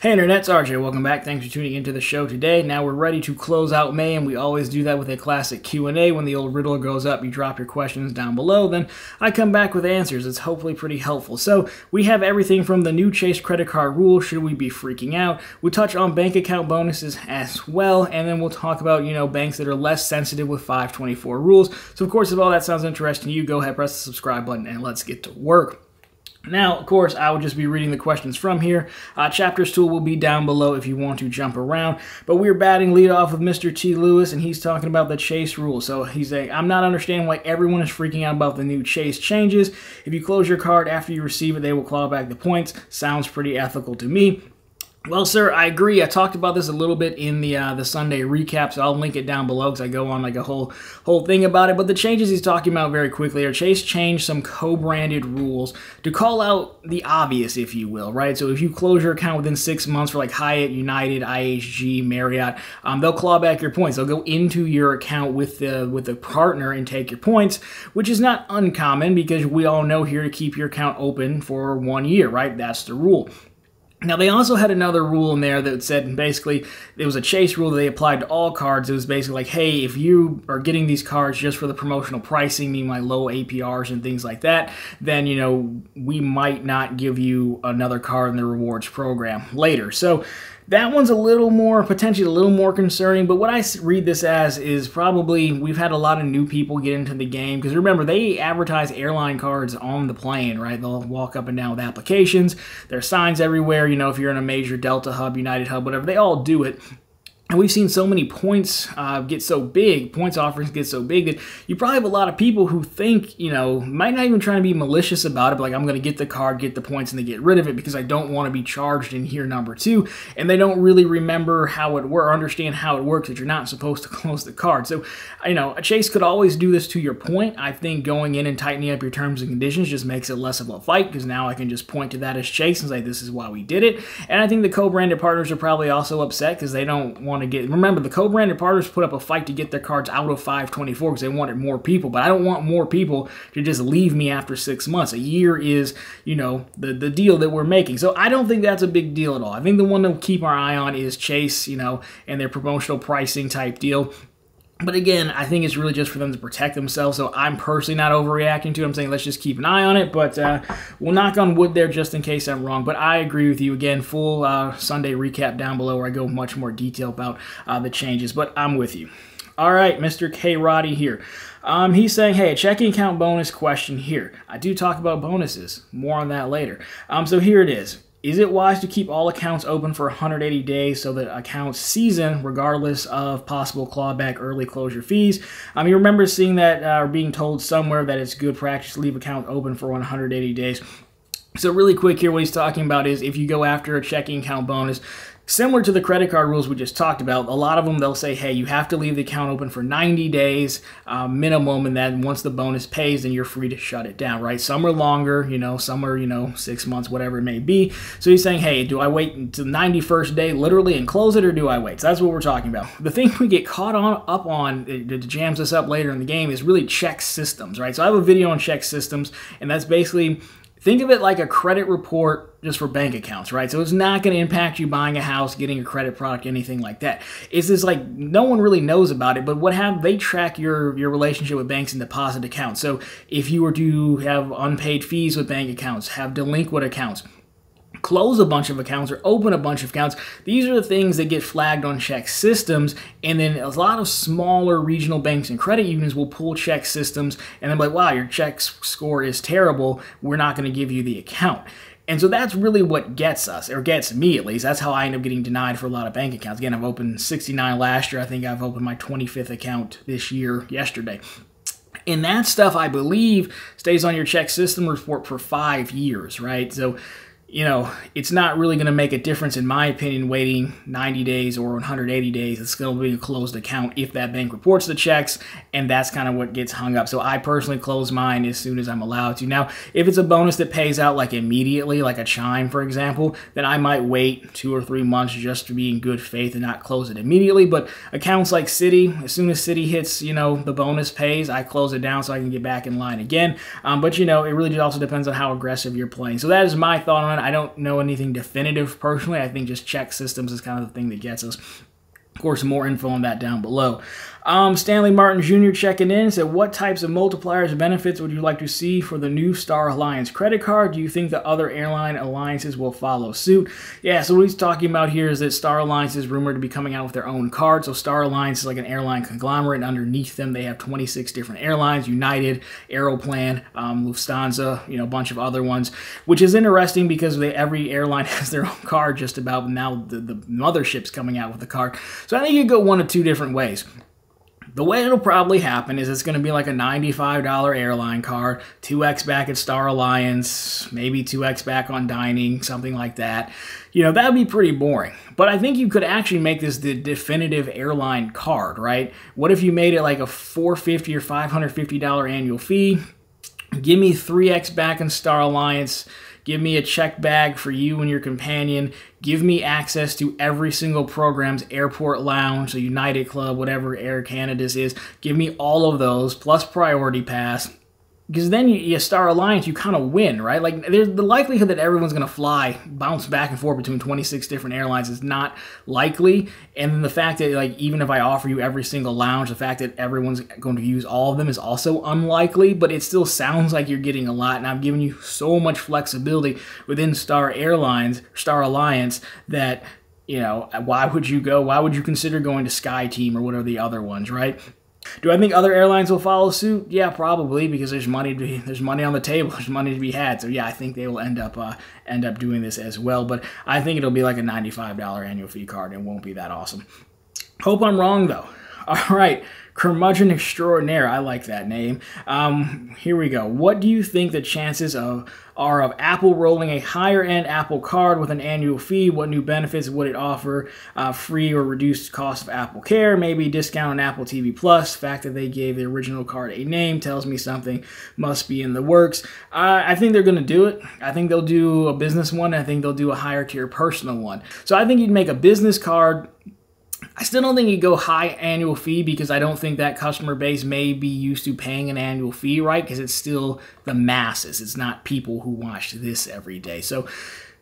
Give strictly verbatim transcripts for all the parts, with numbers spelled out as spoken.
Hey Internet, it's R J. Welcome back. Thanks for tuning into the show today. Now we're ready to close out May, and we always do that with a classic Q and A. When the old riddle goes up, you drop your questions down below, then I come back with answers. It's hopefully pretty helpful. So we have everything from the new Chase credit card rule, should we be freaking out? We touch on bank account bonuses as well, and then we'll talk about, you know, banks that are less sensitive with five twenty-four rules. So of course, if all that sounds interesting to you, go ahead, press the subscribe button, and let's get to work. Now, of course, I will just be reading the questions from here. Uh, chapters tool will be down below if you want to jump around. But we're batting lead off with Mister T. Lewis, and he's talking about the Chase rule. So he's saying, I'm not understanding why everyone is freaking out about the new Chase changes. If you close your card after you receive it, they will claw back the points. Sounds pretty ethical to me. Well, sir, I agree. I talked about this a little bit in the uh, the Sunday recap, so I'll link it down below because I go on like a whole whole thing about it. But the changes he's talking about very quickly are Chase changed some co-branded rules to call out the obvious, if you will, right? So if you close your account within six months for like Hyatt, United, I H G, Marriott, um, they'll claw back your points. They'll go into your account with the with the partner and take your points, which is not uncommon because we all know here to keep your account open for one year, right? That's the rule. Now, they also had another rule in there that said, basically, it was a Chase rule that they applied to all cards. It was basically like, hey, if you are getting these cards just for the promotional pricing, meaning like low A P Rs and things like that, then, you know, we might not give you another card in the rewards program later. So that one's a little more, potentially a little more concerning, but what I read this as is probably we've had a lot of new people get into the game, because remember, they advertise airline cards on the plane, right? They'll walk up and down with applications. There are signs everywhere, you know, if you're in a major Delta hub, United hub, whatever, they all do it. And we've seen so many points uh, get so big, points offerings get so big that you probably have a lot of people who think, you know, might not even try to be malicious about it, but like, I'm going to get the card, get the points, and then get rid of it because I don't want to be charged in here number two. And they don't really remember how it works or understand how it works, that you're not supposed to close the card. So, you know, a Chase could always do this to your point. I think going in and tightening up your terms and conditions just makes it less of a fight, because now I can just point to that as Chase and say, this is why we did it. And I think the co-branded partners are probably also upset because they don't want to get, remember, the co-branded partners put up a fight to get their cards out of five twenty-four because they wanted more people, but I don't want more people to just leave me after six months. A year is, you know, the, the deal that we're making. So I don't think that's a big deal at all. I think the one to keep our eye on is Chase, you know, and their promotional pricing type deal. But again, I think it's really just for them to protect themselves, so I'm personally not overreacting to it. I'm saying let's just keep an eye on it, but uh, we'll knock on wood there just in case I'm wrong. But I agree with you. Again, full uh, Sunday recap down below where I go much more detail about uh, the changes, but I'm with you. All right, Mister K. Roddy here. Um, he's saying, hey, a checking account bonus question here. I do talk about bonuses. More on that later. Um, so here it is. Is it wise to keep all accounts open for one hundred eighty days so that accounts season regardless of possible clawback early closure fees? Um, you remember seeing that uh, or being told somewhere that it's good practice to leave accounts open for one hundred eighty days. So really quick here, what he's talking about is if you go after a checking account bonus, similar to the credit card rules we just talked about, a lot of them, they'll say, hey, you have to leave the account open for ninety days uh, minimum, and then once the bonus pays, then you're free to shut it down, right? Some are longer, you know, some are, you know, six months, whatever it may be. So he's saying, hey, do I wait until the ninety-first day literally and close it, or do I wait? So that's what we're talking about. The thing we get caught on up on that jams us up later in the game is really check systems, right? So I have a video on check systems, and that's basically, think of it like a credit report just for bank accounts, right? So it's not going to impact you buying a house, getting a credit product, anything like that. It's just like no one really knows about it, but what have they track your, your relationship with banks and deposit accounts. So if you were to have unpaid fees with bank accounts, have delinquent accounts, close a bunch of accounts or open a bunch of accounts, these are the things that get flagged on check systems. And then a lot of smaller regional banks and credit unions will pull check systems and they're like, wow, your check score is terrible, we're not going to give you the account. And so that's really what gets us, or gets me at least. That's how I end up getting denied for a lot of bank accounts. Again, I've opened sixty-nine last year. I think I've opened my twenty-fifth account this year yesterday. And that stuff, I believe, stays on your check system report for five years, right? So you know, it's not really going to make a difference, in my opinion, waiting ninety days or one hundred eighty days. It's going to be a closed account if that bank reports the checks, and that's kind of what gets hung up. So I personally close mine as soon as I'm allowed to. Now, if it's a bonus that pays out like immediately, like a Chime, for example, then I might wait two or three months just to be in good faith and not close it immediately. But accounts like Citi, as soon as Citi hits, you know, the bonus pays, I close it down so I can get back in line again. Um, but, you know, it really also depends on how aggressive you're playing. So that is my thought on it. I don't know anything definitive personally. I think just check systems is kind of the thing that gets us. Of course, more info on that down below. Um, Stanley Martin Junior checking in said, what types of multipliers and benefits would you like to see for the new Star Alliance credit card? Do you think the other airline alliances will follow suit? Yeah, so what he's talking about here is that Star Alliance is rumored to be coming out with their own card. So Star Alliance is like an airline conglomerate, and underneath them they have twenty-six different airlines: United, Aeroplan, um, Lufthansa, you know, a bunch of other ones, which is interesting because they, every airline has their own card just about, but now the, the mothership's coming out with the card. So I think you could go one of two different ways. The way it'll probably happen is it's going to be like a ninety-five dollar airline card, two X back at Star Alliance, maybe two X back on dining, something like that. You know, that would be pretty boring. But I think you could actually make this the definitive airline card, right? What if you made it like a four hundred fifty dollar or five hundred fifty dollar annual fee? Give me three X back in Star Alliance. Give me a check bag for you and your companion. Give me access to every single program's airport lounge, so United Club, whatever Air Canada's is. Give me all of those, plus priority pass. Because then you, you Star Alliance, you kind of win, right? Like, there's the likelihood that everyone's going to fly, bounce back and forth between twenty-six different airlines is not likely. And the fact that, like, even if I offer you every single lounge, the fact that everyone's going to use all of them is also unlikely. But it still sounds like you're getting a lot, and I've given you so much flexibility within Star Airlines, Star Alliance, that, you know, why would you go? Why would you consider going to SkyTeam or whatever the other ones, right? Do I think other airlines will follow suit? Yeah, probably, because there's money to be, there's money on the table, there's money to be had. So yeah, I think they will end up uh, end up doing this as well. But I think it'll be like a ninety-five dollar annual fee card. It won't be that awesome. Hope I'm wrong though. All right, curmudgeon extraordinaire. I like that name. Um, here we go. What do you think the chances of are of Apple rolling a higher-end Apple Card with an annual fee? What new benefits would it offer? Uh, free or reduced cost of Apple Care? Maybe discount on Apple T V plus. The fact that they gave the original card a name tells me something must be in the works. Uh, I think they're going to do it. I think they'll do a business one. I think they'll do a higher-tier personal one. So I think you'd make a business card. I still don't think you go high annual fee because I don't think that customer base may be used to paying an annual fee, right? Because it's still the masses. It's not people who watch this every day. So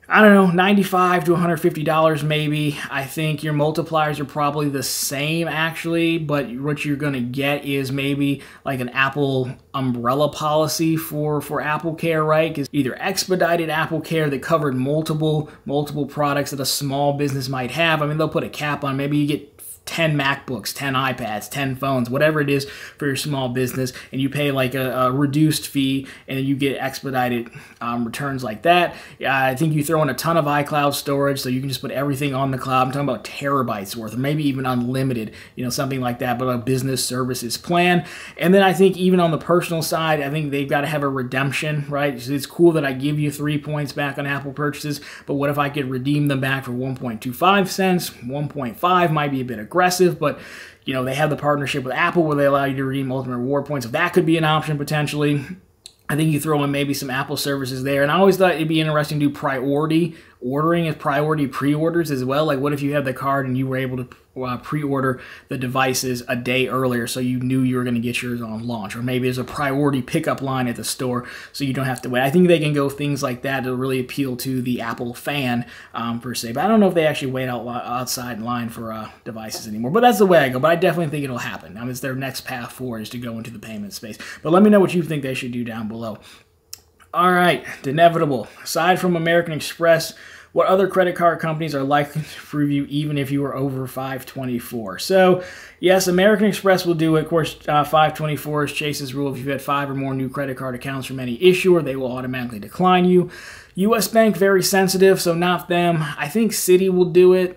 I don't know, ninety-five to one hundred fifty dollars maybe. I think your multipliers are probably the same actually, but what you're going to get is maybe like an Apple umbrella policy for, for Apple Care, right? Because either expedited Apple Care that covered multiple, multiple products that a small business might have. I mean, they'll put a cap on, maybe you get ten MacBooks, ten iPads, ten phones, whatever it is for your small business, and you pay like a, a reduced fee, and you get expedited um, returns like that. I think you throw in a ton of iCloud storage, so you can just put everything on the cloud. I'm talking about terabytes worth, or maybe even unlimited, you know, something like that, but a business services plan. And then I think even on the personal side, I think they've got to have a redemption, right? So it's cool that I give you three points back on Apple purchases, but what if I could redeem them back for one point two five cents? one point five might be a bit aggressive. aggressive, but you know, they have the partnership with Apple where they allow you to redeem ultimate reward points. So that could be an option potentially. I think you throw in maybe some Apple services there. And I always thought it'd be interesting to do priority ordering as priority pre-orders as well. Like, what if you had the card and you were able to uh, pre-order the devices a day earlier so you knew you were going to get yours on launch? Or maybe there's a priority pickup line at the store so you don't have to wait. I think they can go things like that to really appeal to the Apple fan um, per se. But I don't know if they actually wait out outside line for uh, devices anymore. But that's the way I go. But I definitely think it'll happen. I mean, it's their next path forward is to go into the payment space. But let me know what you think they should do down below. All right, the inevitable. Aside from American Express, what other credit card companies are likely to approve you even if you are over five twenty-four? So, yes, American Express will do it. Of course, uh, five twenty-four is Chase's rule. If you've had five or more new credit card accounts from any issuer, they will automatically decline you. U S Bank, very sensitive, so not them. I think Citi will do it.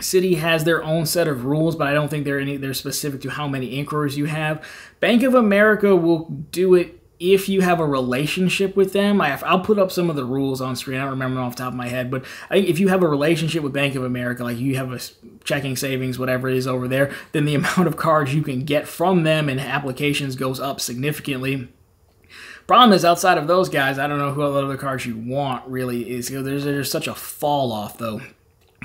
Citi has their own set of rules, but I don't think they're any, they're specific to how many inquiries you have. Bank of America will do it if you have a relationship with them, I have, I'll put up some of the rules on screen. I don't remember them off the top of my head, but I think if you have a relationship with Bank of America, like you have a checking, savings, whatever it is over there, then the amount of cards you can get from them and applications goes up significantly. Problem is, outside of those guys, I don't know who other cards you want really is. You know, there's, there's such a fall off though.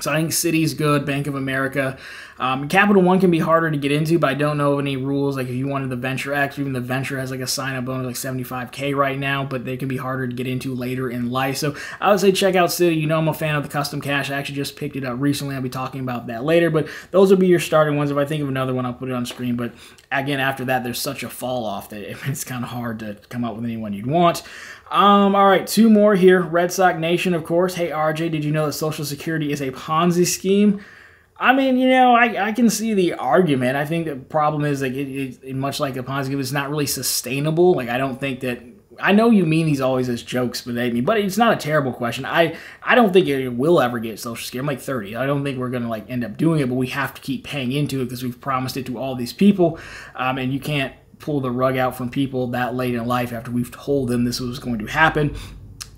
So I think Citi's good, Bank of America. Um, Capital One can be harder to get into, but I don't know of any rules. Like if you wanted the Venture X, even the Venture has like a sign-up bonus like seventy-five K right now, but they can be harder to get into later in life. So I would say check out Citi. You know I'm a fan of the Custom Cash. I actually just picked it up recently. I'll be talking about that later, but those would be your starting ones. If I think of another one, I'll put it on screen. But again, after that, there's such a fall-off that it's kind of hard to come up with anyone you'd want. Um, all right, two more here. Red Sox Nation, of course. Hey, R J, did you know that Social Security is a Ponzi scheme? I mean, you know, I, I can see the argument. I think the problem is, like, it, it, much like a Ponzi scheme, it's not really sustainable. Like, I don't think that... I know you mean these always as jokes, but they mean, but it's not a terrible question. I, I don't think it will ever get Social Security. I'm like thirty. I don't think we're going to like end up doing it, but we have to keep paying into it because we've promised it to all these people, um, and you can't pull the rug out from people that late in life after we've told them this was going to happen.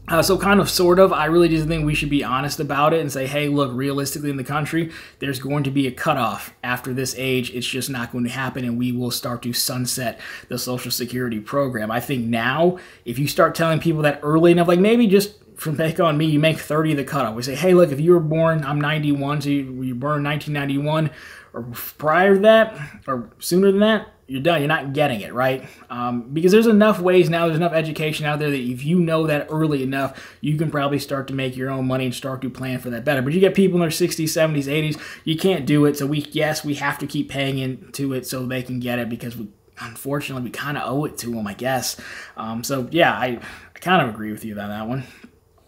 Uh, so kind of, sort of, I really just think we should be honest about it and say, hey, look, realistically in the country, there's going to be a cutoff after this age. It's just not going to happen, and we will start to sunset the Social Security program. I think now, if you start telling people that early enough, like maybe just from Back on Me, you make thirty the cutoff. We say, hey, look, if you were born, I'm ninety-one, so you, you were born in nineteen ninety-one or prior to that or sooner than that, you're done. You're not getting it, right? Um, because there's enough ways now, there's enough education out there that if you know that early enough, you can probably start to make your own money and start to plan for that better. But you get people in their sixties, seventies, eighties, you can't do it. So we, yes, we have to keep paying into it so they can get it because we, unfortunately, we kind of owe it to them, I guess. Um, so yeah, I, I kind of agree with you on that one.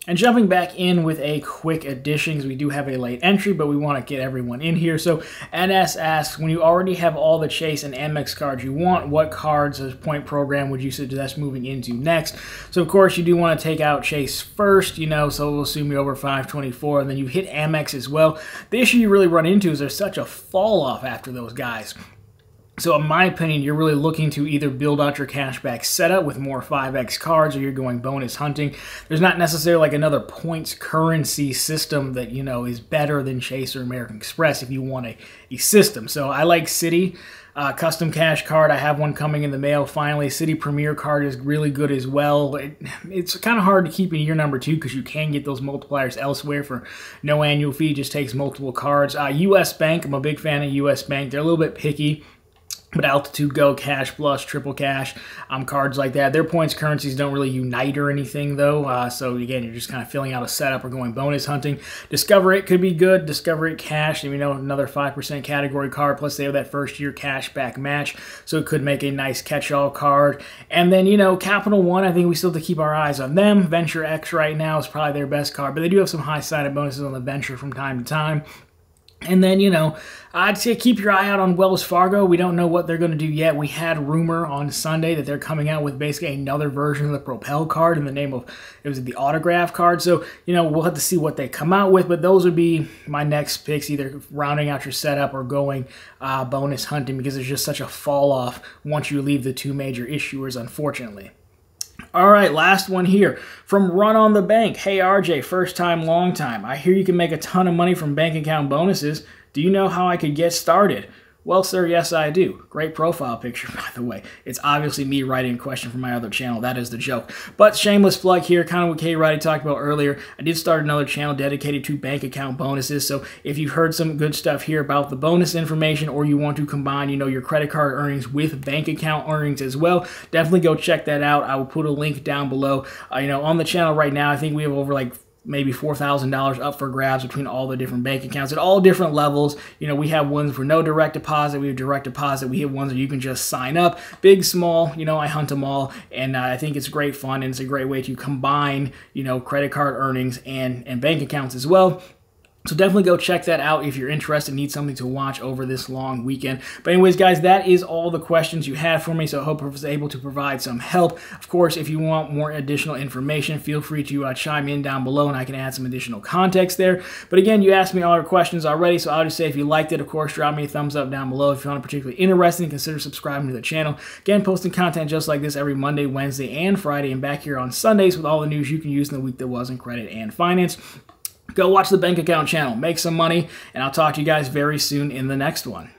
And jumping back in with a quick addition, because we do have a late entry, but we want to get everyone in here. So N S asks, when you already have all the Chase and Amex cards you want, what cards as point program would you suggest moving into next? So of course you do want to take out Chase first, you know, so we'll assume you're over five twenty-four, and then you hit Amex as well. The issue you really run into is there's such a fall off after those guys. So in my opinion, you're really looking to either build out your cashback setup with more five X cards, or you're going bonus hunting. There's not necessarily like another points currency system that, you know, is better than Chase or American Express if you want a, a system. So I like Citi. Uh, Custom Cash card, I have one coming in the mail finally. Citi Premier card is really good as well. It, it's kind of hard to keep in year number two because you can get those multipliers elsewhere for no annual fee, just takes multiple cards. Uh, U S Bank, I'm a big fan of U S Bank. They're a little bit picky. But Altitude Go, Cash Plus, Triple Cash, um, cards like that. Their points currencies don't really unite or anything, though. Uh, so, again, you're just kind of filling out a setup or going bonus hunting. Discover It could be good. Discover It Cash, and we know another five percent category card. Plus, they have that first-year cash back match. So it could make a nice catch-all card. And then, you know, Capital One, I think we still have to keep our eyes on them. Venture X right now is probably their best card. But they do have some high-sided bonuses on the Venture from time to time. And then, you know, I'd say keep your eye out on Wells Fargo. We don't know what they're going to do yet. We had rumor on Sunday that they're coming out with basically another version of the Propel card in the name of, it was the Autograph card. So, you know, we'll have to see what they come out with. But those would be my next picks, either rounding out your setup or going uh, bonus hunting, because there's just such a fall off once you leave the two major issuers, unfortunately. All right, last one here from Run on the Bank. Hey, R J, first time, long time. I hear you can make a ton of money from bank account bonuses. Do you know how I could get started? Well, sir, yes, I do. Great profile picture, by the way. It's obviously me writing a question from my other channel. That is the joke. But shameless plug here, kind of what K. Roddy talked about earlier. I did start another channel dedicated to bank account bonuses. So if you've heard some good stuff here about the bonus information, or you want to combine, you know, your credit card earnings with bank account earnings as well, definitely go check that out. I will put a link down below. Uh, you know, on the channel right now, I think we have over like maybe four thousand dollars up for grabs between all the different bank accounts at all different levels. You know, we have ones for no direct deposit. We have direct deposit. We have ones where you can just sign up, big, small. You know, I hunt them all, and uh, I think it's great fun, and it's a great way to combine, you know, credit card earnings and, and bank accounts as well. So definitely go check that out if you're interested and need something to watch over this long weekend. But anyways, guys, that is all the questions you had for me, so I hope I was able to provide some help. Of course, if you want more additional information, feel free to uh, chime in down below and I can add some additional context there. But again, you asked me all your questions already, so I'll just say if you liked it, of course, drop me a thumbs up down below. If you found it particularly interesting, consider subscribing to the channel. Again, posting content just like this every Monday, Wednesday, and Friday, and back here on Sundays with all the news you can use in the week that was in credit and finance. Go watch the bank account channel, make some money, and I'll talk to you guys very soon in the next one.